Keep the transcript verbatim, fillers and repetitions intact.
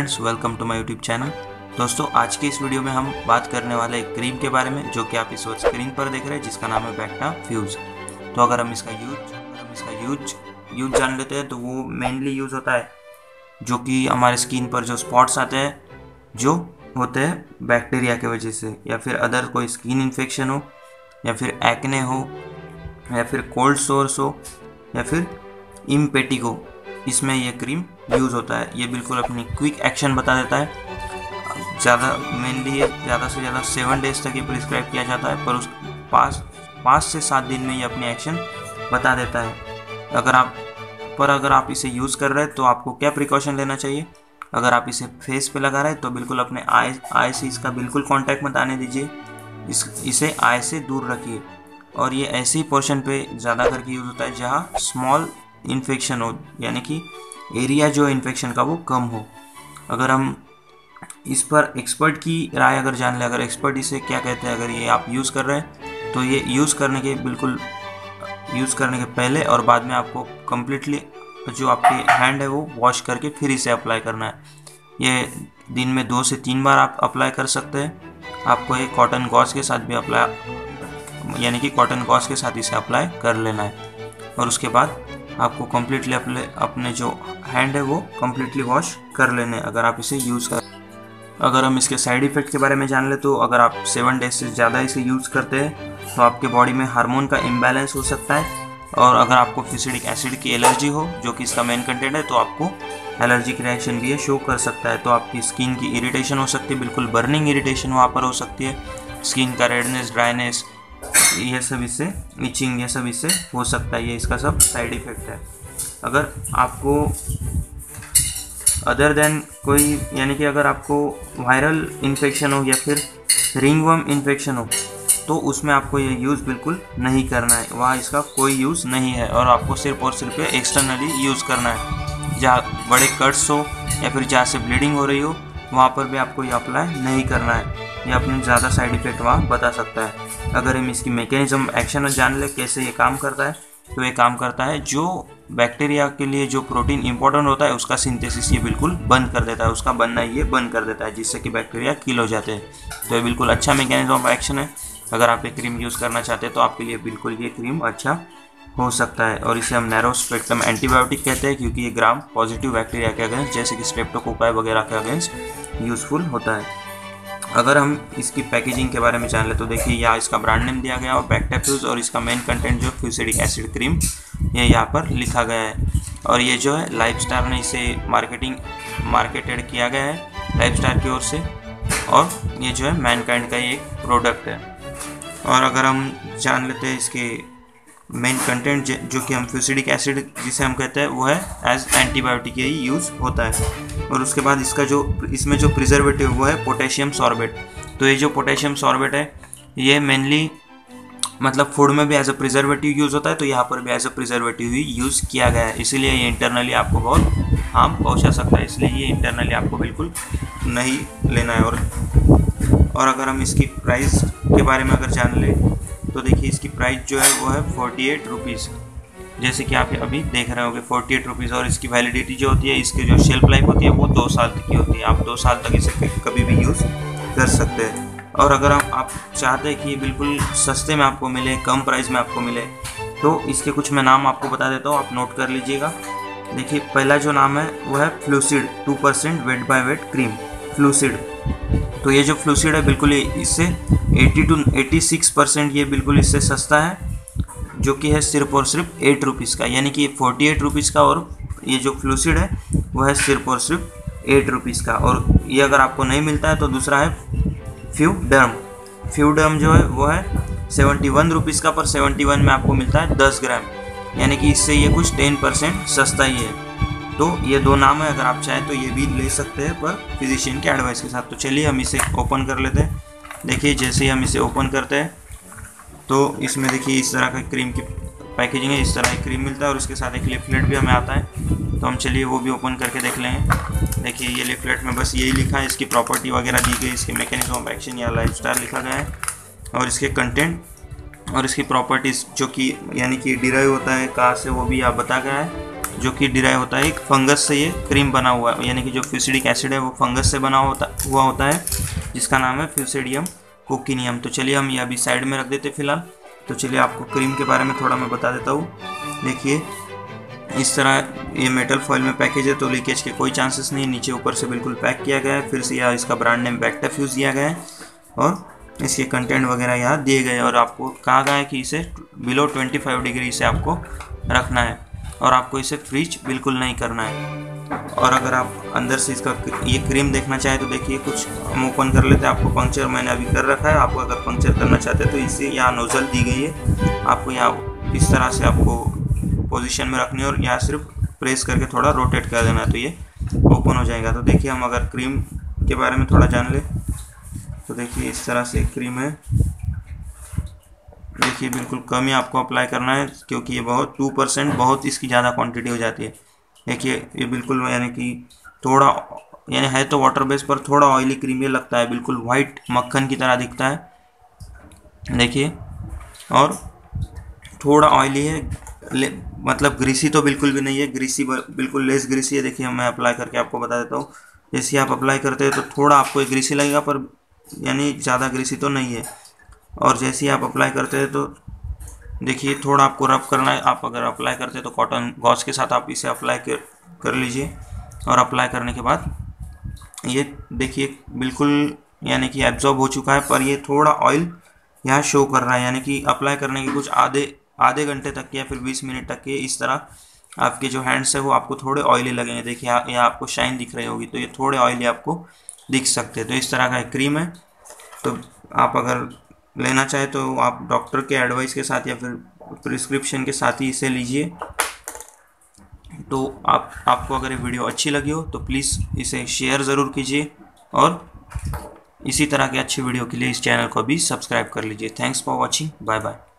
Friends, welcome to my YouTube channel. दोस्तों, आज के इस वीडियो में हम बात करने वाले एक क्रीम के बारे में जो कि आप इस वक्त स्क्रीन पर देख रहे हैं, जिसका नाम है बैक्टाफ्यूज। तो अगर हम इसका यूज हम इसका यूज यूज जान लेते हैं तो वो मेनली यूज होता है जो कि हमारे स्किन पर जो स्पॉट्स आते हैं जो होते हैं बैक्टीरिया की वजह से, या फिर अदर कोई स्किन इन्फेक्शन हो, या फिर एक्ने हो, या फिर कोल्ड सोर्स हो, या फिर इम्पेटिगो, इसमें यह क्रीम यूज़ होता है। ये बिल्कुल अपनी क्विक एक्शन बता देता है। ज़्यादा मेनली ये ज़्यादा से ज़्यादा सेवन डेज तक ये प्रिस्क्राइब किया जाता है, पर उस पाँच पाँच से सात दिन में ये अपनी एक्शन बता देता है। अगर आप पर अगर आप इसे यूज़ कर रहे हैं तो आपको क्या प्रिकॉशन लेना चाहिए। अगर आप इसे फेस पे लगा रहे हैं तो बिल्कुल अपने आई आई से इसका बिल्कुल कांटेक्ट मत आने दीजिए, इस इसे आई से दूर रखिए। और ये ऐसे ही पोर्शन पे ज़्यादा करके यूज़ होता है जहाँ स्मॉल इन्फेक्शन हो, यानी कि एरिया जो इन्फेक्शन का वो कम हो। अगर हम इस पर एक्सपर्ट की राय अगर जान लें, अगर एक्सपर्ट इसे क्या कहते हैं, अगर ये आप यूज़ कर रहे हैं तो ये यूज़ करने के बिल्कुल यूज़ करने के पहले और बाद में आपको कम्प्लीटली जो आपके हैंड है वो वॉश करके फिर इसे अप्लाई करना है। ये दिन में दो से तीन बार आप अप्लाई कर सकते हैं। आपको एक कॉटन गॉज के साथ भी अप्लाई यानी कि कॉटन गॉज के साथ इसे अप्लाई कर लेना है, और उसके बाद आपको कम्प्लीटली अपने अपने जो हैंड है वो कम्प्लीटली वॉश कर लेने अगर आप इसे यूज़ कर। अगर हम इसके साइड इफ़ेक्ट के बारे में जान ले तो अगर आप सेवन डेज से ज़्यादा इसे यूज़ करते हैं तो आपके बॉडी में हार्मोन का इम्बैलेंस हो सकता है, और अगर आपको फ्यूसिडिक एसिड की एलर्जी हो जो कि इसका मेन कंटेंट है तो आपको एलर्जिक रिएक्शन भी ये शो कर सकता है। तो आपकी स्किन की इरिटेशन हो सकती है, बिल्कुल बर्निंग इरिटेशन वहाँ पर हो सकती है। स्किन का रेडनेस, ड्राइनेस, यह सब इससे, इचिंग, यह सब इससे हो सकता है। ये इसका सब साइड इफ़ेक्ट है। अगर आपको अदर देन कोई यानी कि अगर आपको वायरल इन्फेक्शन हो या फिर रिंगवर्म इन्फेक्शन हो तो उसमें आपको ये यूज़ बिल्कुल नहीं करना है, वहाँ इसका कोई यूज़ नहीं है। और आपको सिर्फ और सिर्फ एक्सटर्नली यूज़ करना है। जहाँ बड़े कट्स हो या फिर जहाँ से ब्लीडिंग हो रही हो वहाँ पर भी आपको ये अप्लाई नहीं करना है। ये अपने ज़्यादा साइड इफ़ेक्ट वहाँ बता सकता है। अगर हम इसकी मैकेनिज्म एक्शन जान लें कैसे ये काम करता है, तो ये काम करता है जो बैक्टीरिया के लिए जो प्रोटीन इंपॉर्टेंट होता है उसका सिंथेसिस ये बिल्कुल बंद कर देता है, उसका बनना ये बंद कर देता है, जिससे कि बैक्टीरिया किल हो जाते हैं। तो ये बिल्कुल अच्छा मैकेनिज्म ऑफ एक्शन है। अगर आप ये क्रीम यूज़ करना चाहते हैं तो आपके लिए बिल्कुल ये क्रीम अच्छा हो सकता है। और इसे हम नैरो स्पेक्ट्रम एंटीबायोटिक कहते हैं, क्योंकि ये ग्राम पॉजिटिव बैक्टीरिया के अगेंस्ट जैसे कि स्ट्रेप्टोकोकाई वगैरह के अगेंस्ट यूज़फुल होता है। अगर हम इसकी पैकेजिंग के बारे में जान लें तो देखिए, यहाँ इसका ब्रांड नेम दिया गया है बैक्टाफ्यूज, और इसका मेन कंटेंट जो फ्यूसिडिक एसिड क्रीम ये यहाँ पर लिखा गया है। और ये जो है लाइफ स्टार ने इसे मार्केटिंग मार्केटेड किया गया है लाइफ स्टार की ओर से, और ये जो है मैनकाइंड का ये एक प्रोडक्ट है। और अगर हम जान लेते हैं इसके मेन कंटेंट जो कि हम फ्यूसिडिक एसिड जिसे हम कहते हैं वो है एज एंटीबायोटिक ही यूज़ होता है। और उसके बाद इसका जो इसमें जो प्रिजर्वेटिव वो है पोटेशियम सॉर्बेट। तो ये जो पोटेशियम सॉर्बेट है ये मेनली मतलब फूड में भी एज अ प्रिजर्वेटिव यूज़ होता है, तो यहाँ पर भी एज अ प्रिजर्वेटिव ही यूज़ किया गया है। इसीलिए ये इंटरनली आपको बहुत हार्म पहुँचा सकता है, इसलिए ये इंटरनली आपको बिल्कुल नहीं लेना है। और, और अगर हम इसकी प्राइस के बारे में अगर जान लें तो देखिए, इसकी प्राइस जो है वो है अड़तालीस रुपीस, जैसे कि आप अभी देख रहे होंगे अड़तालीस रुपीस। और इसकी वैलिडिटी जो होती है, इसकी जो शेल्फ लाइफ होती है वो दो साल तक की होती है। आप दो साल तक इसे कभी भी यूज़ कर सकते हैं। और अगर हम आप चाहते हैं कि बिल्कुल सस्ते में आपको मिले, कम प्राइस में आपको मिले, तो इसके कुछ मैं नाम आपको बता देता हूँ, आप नोट कर लीजिएगा। देखिए, पहला जो नाम है वो है Flucid two percent weight by weight cream Flucid. तो ये जो फ्लूसिड है बिल्कुल इससे अस्सी टू छियासी परसेंट ये बिल्कुल इससे सस्ता है, जो कि है सिर्फ और सिर्फ एट रुपीज़ का, यानी कि ये फोर्टी एट रुपीज़ का। और ये जो फ्लूसिड है वो है सिर्फ और सिर्फ एट रुपीज़ का। और ये अगर आपको नहीं मिलता है तो दूसरा है फ्यूडर्म। फ्यूडर्म जो है वो है सेवेंटी वन रुपीज़ का, पर सेवेंटी वन में आपको मिलता है दस ग्राम, यानी कि इससे ये कुछ टेन परसेंट सस्ता ही है। तो ये दो नाम है, अगर आप चाहें तो ये भी ले सकते हैं, पर फिजिशियन के एडवाइस के साथ। तो चलिए हम इसे ओपन कर लेते हैं। देखिए, जैसे ही हम इसे ओपन करते हैं तो इसमें देखिए इस तरह का क्रीम की पैकेजिंग है, इस तरह की क्रीम मिलता है, और उसके साथ एक लिफलेट भी हमें आता है। तो हम चलिए वो भी ओपन करके देख लेंगे। देखिए, ये लिफलेट में बस यही लिखा है, इसकी प्रॉपर्टी वगैरह दी गई, इसके मैकेनिज्म ऑफ एक्शन या लाइफ स्टाइल लिखा गया है, और इसके कंटेंट और इसकी प्रॉपर्टीज़ जो कि यानी कि डिराइव होता है कहाँ से वो भी यहाँ बता गया है। जो कि डिराइव होता है एक फंगस से। ये क्रीम बना हुआ है, यानी कि जो फ्यूसिडिक एसिड है वो फंगस से बना होता हुआ होता है, जिसका नाम है फ्यूसिडियम कोकिनियम। तो चलिए हम ये अभी साइड में रख देते फिलहाल। तो चलिए आपको क्रीम के बारे में थोड़ा मैं बता देता हूँ। देखिए इस तरह ये मेटल फॉइल में पैकेज है, तो लीकेज के कोई चांसेस नहीं। नीचे ऊपर से बिल्कुल पैक किया गया है। फिर से यह इसका ब्रांड नेम बैक्टाफ्यूज दिया गया है और इसके कंटेंट वगैरह यहाँ दिए गए, और आपको कहा गया है कि इसे बिलो पच्चीस डिग्री से आपको रखना है और आपको इसे फ्रीज बिल्कुल नहीं करना है। और अगर आप अंदर से इसका ये क्रीम देखना चाहें तो देखिए कुछ हम ओपन कर लेते हैं। आपको पंक्चर मैंने अभी कर रखा है, आपको अगर पंक्चर करना चाहते हैं तो इसे यहाँ नोजल दी गई है, आपको यहाँ इस तरह से आपको पोजीशन में रखनी है और यहाँ सिर्फ प्रेस करके थोड़ा रोटेट कर देना है तो ये ओपन हो जाएगा। तो देखिए हम अगर क्रीम के बारे में थोड़ा जान ले तो देखिए इस तरह से क्रीम है। देखिए बिल्कुल कम ही आपको अप्लाई करना है क्योंकि ये बहुत टू परसेंट बहुत इसकी ज़्यादा क्वांटिटी हो जाती है। देखिए ये बिल्कुल यानी कि थोड़ा यानी है तो वाटर बेस पर थोड़ा ऑयली क्रीम ये लगता है, बिल्कुल वाइट मक्खन की तरह दिखता है। देखिए और थोड़ा ऑयली है, मतलब ग्रीसी तो बिल्कुल भी नहीं है, ग्रीसी बिल्कुल लेस ग्रीसी है। देखिए मैं अप्लाई करके आपको बता देता हूँ। जैसे आप अप्लाई करते हैं तो थोड़ा आपको ग्रीसी लगेगा पर यानी ज़्यादा ग्रीसी तो नहीं है। और जैसे ही आप अप्लाई करते हैं तो देखिए थोड़ा आपको रब करना है। आप अगर अप्लाई करते हैं तो कॉटन गॉज के साथ आप इसे अप्लाई कर, कर लीजिए। और अप्लाई करने के बाद ये देखिए बिल्कुल यानी कि एब्जॉर्ब हो चुका है, पर ये थोड़ा ऑयल यहाँ शो कर रहा है। यानी कि अप्लाई करने के कुछ आधे आधे घंटे तक या फिर बीस मिनट तक के इस तरह आपके जो हैंड्स है वो आपको थोड़े ऑयली लगेंगे। देखिए यहाँ आपको शाइन दिख रही होगी तो ये थोड़े ऑयली आपको दिख सकते हैं। तो इस तरह का एक क्रीम है, तो आप अगर लेना चाहे तो आप डॉक्टर के एडवाइस के साथ या फिर प्रिस्क्रिप्शन के साथ ही इसे लीजिए। तो आप आपको अगर ये वीडियो अच्छी लगी हो तो प्लीज़ इसे शेयर ज़रूर कीजिए और इसी तरह के अच्छी वीडियो के लिए इस चैनल को भी सब्सक्राइब कर लीजिए। Thanks for watching, bye bye.